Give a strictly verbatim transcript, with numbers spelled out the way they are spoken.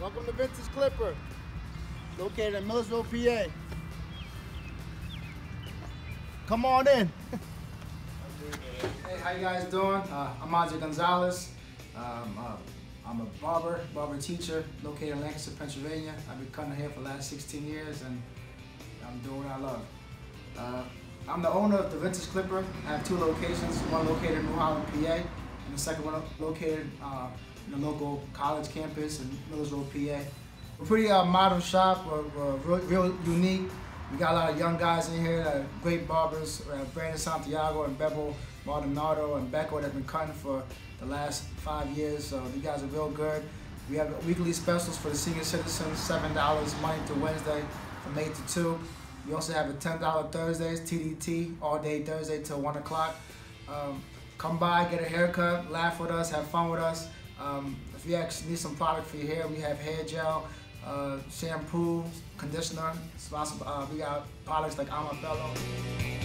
Welcome to Vintage Clipper, located in Millersville, P A. Come on in. Hey, how you guys doing? Uh, I'm Andre Gonzalez. Um, uh, I'm a barber, barber teacher, located in Lancaster, Pennsylvania. I've been coming here for the last sixteen years, and I'm doing what I love. Uh, I'm the owner of the Vintage Clipper. I have two locations, one located in New Holland, P A, and the second one located uh, in the local college campus in Millersville, P A. We're a pretty uh, modern shop. We're, we're real, real unique. We got a lot of young guys in here that are great barbers. Uh, Brandon Santiago and Bevel Maldonado and Beckwood have been cutting for the last five years. So you guys are real good. We have weekly specials for the senior citizens, seven dollars Monday to Wednesday from eight to two. We also have a ten dollar Thursdays, T D T, all day Thursday till one o'clock. Um, come by, get a haircut, laugh with us, have fun with us. Um, if you actually need some product for your hair, we have hair gel, uh, shampoo, conditioner. Uh, we got products like Amapelo.